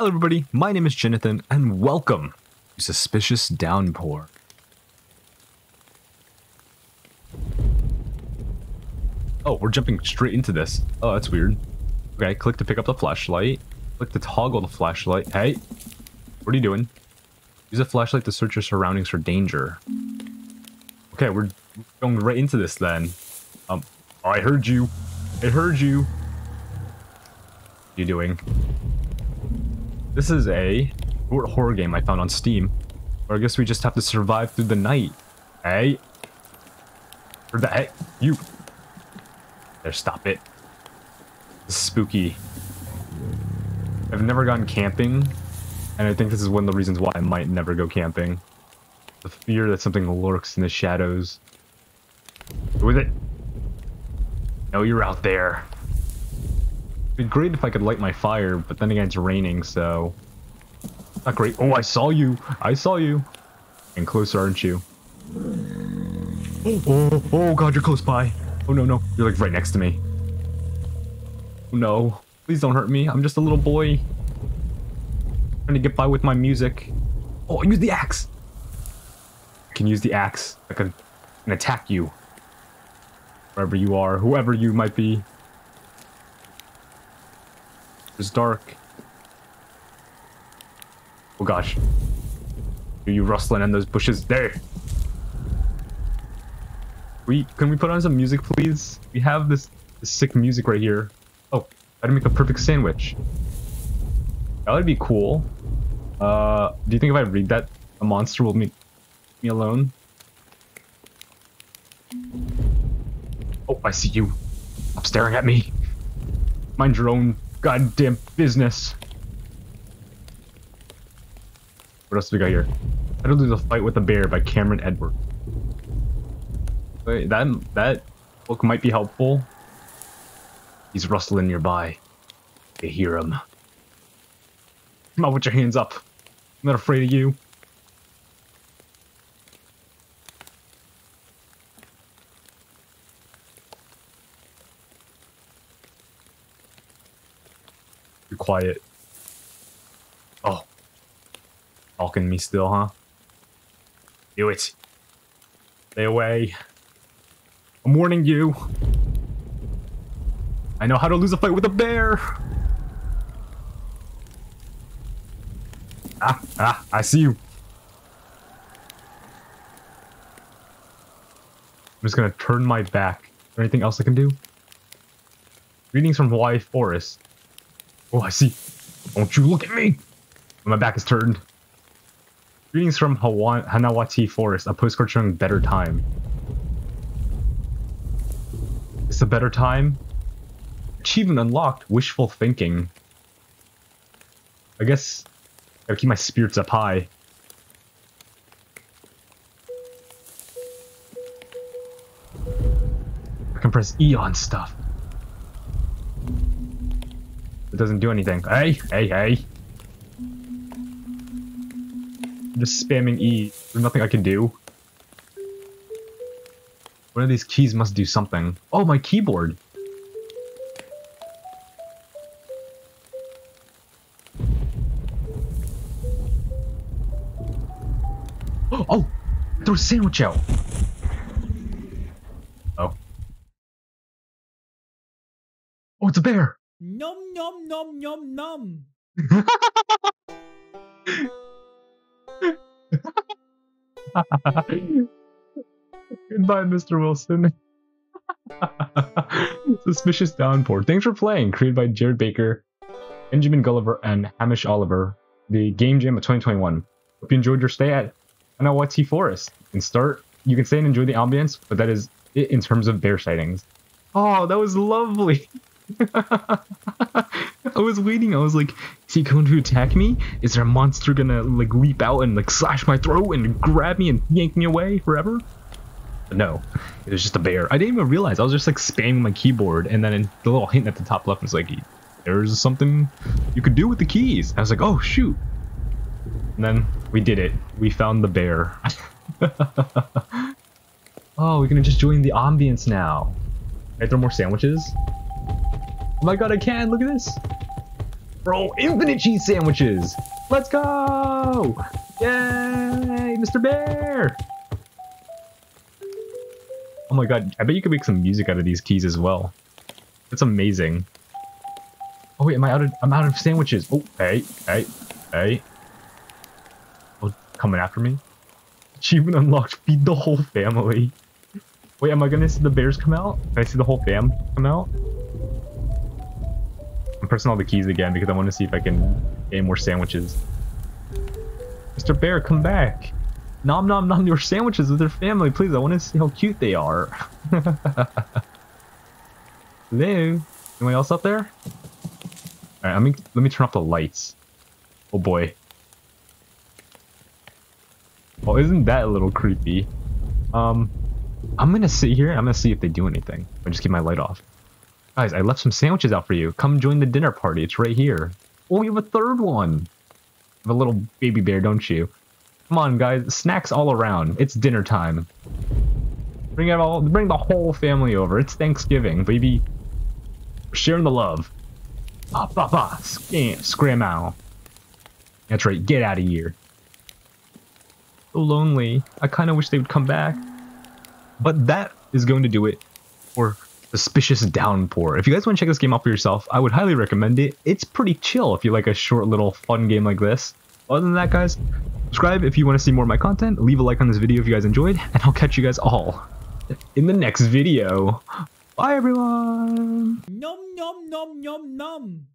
Hello everybody, my name is Jonathan, and welcome to Suspicious Downpour. Oh, we're jumping straight into this. Oh, that's weird. Okay, click to pick up the flashlight. Click to toggle the flashlight. Hey, what are you doing? Use a flashlight to search your surroundings for danger. Okay, we're going right into this then. I heard you. I heard you. What are you doing? This is a short horror game I found on Steam. Or I guess we just have to survive through the night. Hey. Or the, hey, you. There, stop it. This is spooky. I've never gone camping. And I think this is one of the reasons why I might never go camping. The fear that something lurks in the shadows. Go with it. No, you're out there. It'd be great if I could light my fire, but then again, it's raining, so not great. Oh, I saw you! I saw you! And closer, aren't you? Oh god, you're close by! Oh no, you're like right next to me. Oh no, please don't hurt me, I'm just a little boy. I'm trying to get by with my music. Oh, I used the axe! I can use the axe, I can attack you. Wherever you are, whoever you might be. It's dark. Oh gosh. Are you rustling in those bushes? There! Can we put on some music, please? We have this sick music right here. Oh, I'd make a perfect sandwich. That would be cool. Do you think if I read that, a monster will leave me alone? Oh, I see you. Stop staring at me. Mind your own goddamn business. What else do we got here? I don't do the Fight with the Bear by Cameron Edwards. Wait, that book might be helpful. He's rustling nearby. They hear him. Come on, with your hands up. I'm not afraid of you. Quiet. Oh. Talking me still, huh? Do it. Stay away. I'm warning you. I know how to lose a fight with a bear. Ah, I see you. I'm just gonna turn my back. Is there anything else I can do? Greetings from Hawaii Forest. Oh, I see. Don't you look at me! My back is turned. Greetings from Hana Hanawati Forest, a postcard showing better time. It's a better time. Achievement unlocked, wishful thinking. I guess I gotta keep my spirits up high. I can press E on stuff. It doesn't do anything. Hey. I'm just spamming E. There's nothing I can do. One of these keys must do something. Oh, my keyboard. Oh, throw a sandwich out. Oh. Oh, it's a bear. Nom nom nom nom nom. Goodbye, Mr. Wilson. Suspicious Downpour. Thanks for playing. Created by Jared Baker, Benjamin Gulliver, and Hamish Oliver. The Game Jam of 2021. Hope you enjoyed your stay at Hanawati Forest. You can stay and enjoy the ambience, but that is it in terms of bear sightings. Oh, that was lovely. I was waiting. I was like, is he going to attack me? Is there a monster gonna like leap out and like slash my throat and grab me and yank me away forever? But no, it was just a bear. I didn't even realize. I was just like spamming my keyboard, and then the little hint at the top left was like, there's something you could do with the keys. I was like, oh shoot. And then we did it. We found the bear. Oh, we're gonna just join the ambience now. Can I throw more sandwiches? Oh my god, I can! Look at this! Bro, infinite cheese sandwiches. Let's go. Yay, Mr. Bear. Oh my god, I bet you could make some music out of these keys as well. That's amazing. Oh wait, I'm out of sandwiches. Oh, hey. Oh, coming after me. Achievement unlocked, feed the whole family. Wait, am I gonna see the bears come out? Can I see the whole fam come out? I'm pressing all the keys again because I want to see if I can get more sandwiches. Mr. Bear, come back. Nom nom nom your sandwiches with their family, please. I want to see how cute they are. Hello? Anyone else up there? Alright, let me turn off the lights. Oh boy. Oh, isn't that a little creepy? I'm gonna sit here and I'm gonna see if they do anything. I just keep my light off. Guys, I left some sandwiches out for you. Come join the dinner party. It's right here. Oh, you have a third one. You have a little baby bear, don't you? Come on, guys. Snacks all around. It's dinner time. Bring the whole family over. It's Thanksgiving, baby. We're sharing the love. Ah, bah, bah. Scram out. That's right. Get out of here. So lonely. I kind of wish they would come back. But that is going to do it for Suspicious Downpour. If you guys want to check this game out for yourself, I would highly recommend it. It's pretty chill if you like a short little fun game like this. Other than that, guys, subscribe if you want to see more of my content. Leave a like on this video if you guys enjoyed, and I'll catch you guys all in the next video. Bye, everyone! Nom nom nom nom nom!